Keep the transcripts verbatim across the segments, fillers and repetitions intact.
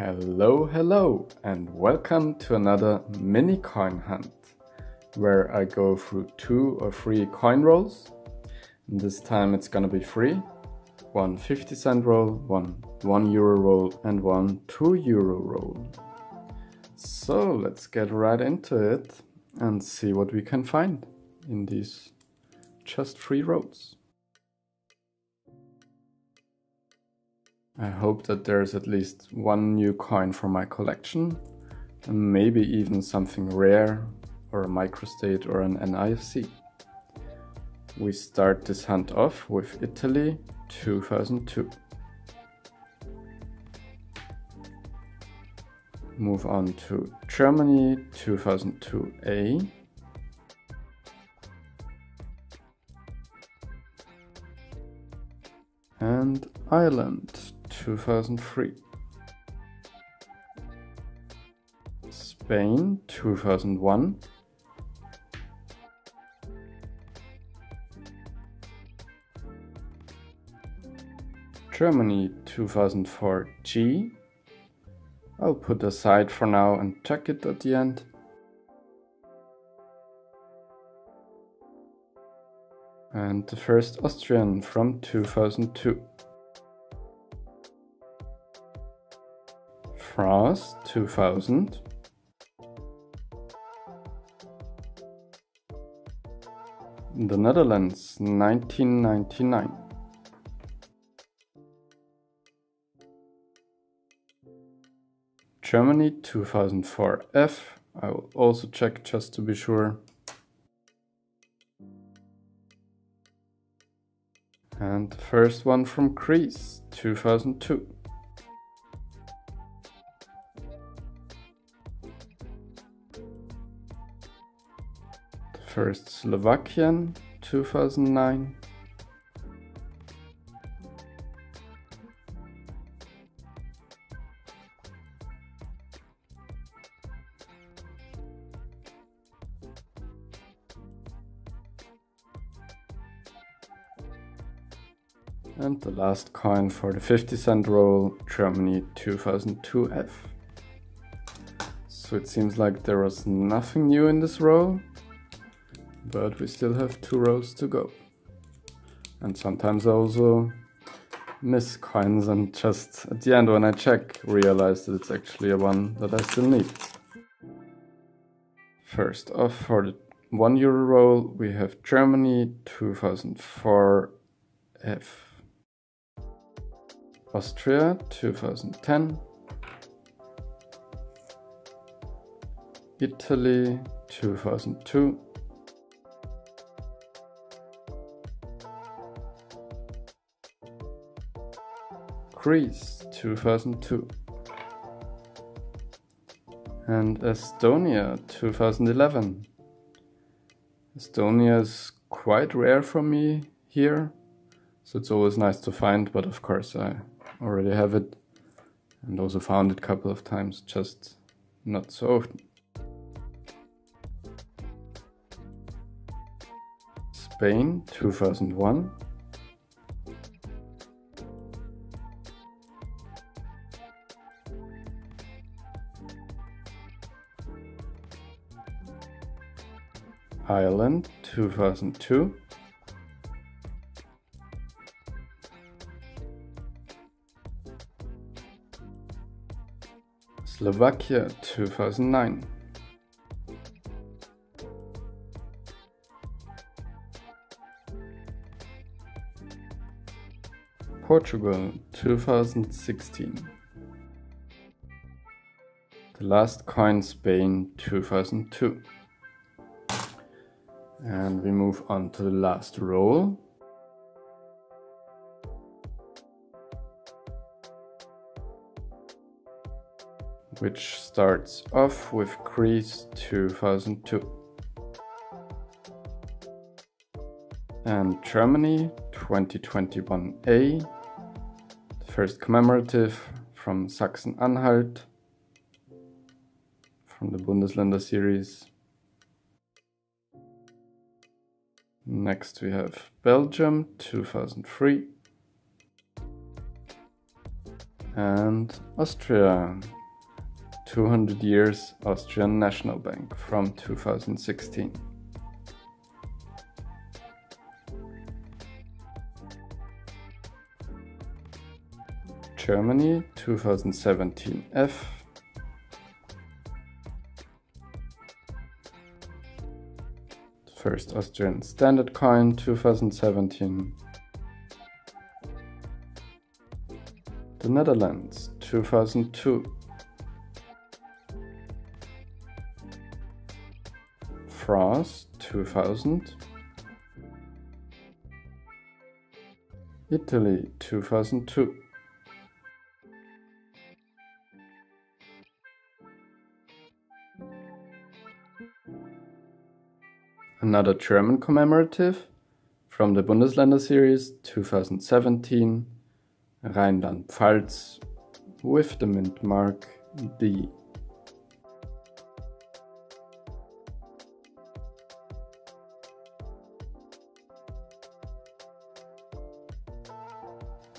Hello, hello, and welcome to another mini coin hunt, where I go through two or three coin rolls. And this time it's gonna be three. One fifty cent roll, one one euro roll, and one two euro roll. So let's get right into it and see what we can find in these just three rolls. I hope that there's at least one new coin from my collection, and maybe even something rare, or a microstate or an N I F C. We start this hunt off with Italy two thousand two. Move on to Germany two thousand two A. And Ireland two thousand three, Spain two thousand one, Germany two thousand four G, I'll put aside for now and check it at the end, and the first Austrian from two thousand two. France two thousand, the Netherlands nineteen ninety-nine, Germany two thousand four F, I will also check just to be sure, and the first one from Greece two thousand two. First Slovakian two thousand nine, and the last coin for the fifty cent roll, Germany two thousand two F. So it seems like there was nothing new in this roll, but we still have two rolls to go. And sometimes I also miss coins and just at the end when I check realize that it's actually a one that I still need. First off, for the one euro roll we have Germany two thousand four F, Austria two thousand ten, Italy two thousand two, Greece two thousand two, and Estonia two thousand eleven. Estonia is quite rare for me here, so it's always nice to find, but of course I already have it and also found it a couple of times, just not so often. Spain two thousand one. Ireland two thousand two, Slovakia two thousand nine, Portugal two thousand sixteen, the last coin Spain two thousand two. And we move on to the last roll. Which starts off with Greece two thousand two. And Germany twenty twenty-one A. The first commemorative from Sachsen-Anhalt. From the Bundesländer series. Next we have Belgium two thousand three, and Austria. two hundred years Austrian National Bank from two thousand sixteen. Germany twenty seventeen F. First Austrian Standard Coin twenty seventeen. The Netherlands two thousand two. France two thousand. Italy two thousand two. Another German commemorative from the Bundesländer series twenty seventeen, Rheinland-Pfalz, with the mint mark D.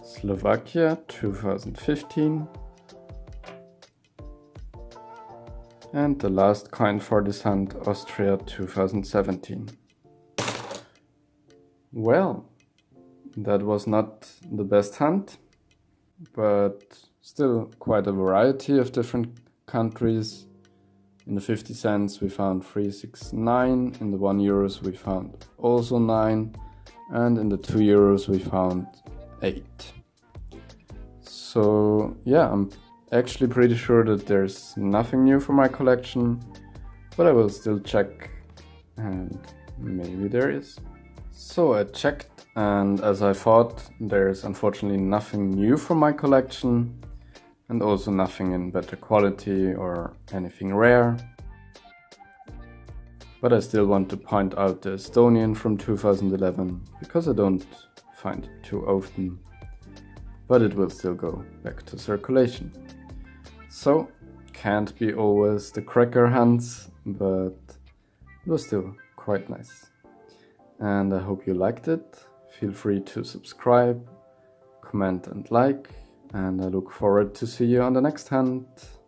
Slovakia twenty fifteen. And the last coin for this hunt, Austria twenty seventeen. Well, that was not the best hunt, but still quite a variety of different countries. In the fifty cents we found three six nine, in the one euros we found also nine, and in the two euros we found eight. So yeah, I'm actually pretty sure that there's nothing new for my collection, but I will still check, and maybe there is. So I checked, and as I thought, there's unfortunately nothing new for my collection, and also nothing in better quality or anything rare. But I still want to point out the Estonian from two thousand eleven, because I don't find it too often, but it will still go back to circulation. So, can't be always the cracker hunts, but it was still quite nice. And I hope you liked it. Feel free to subscribe, comment and like, and I look forward to see you on the next hunt.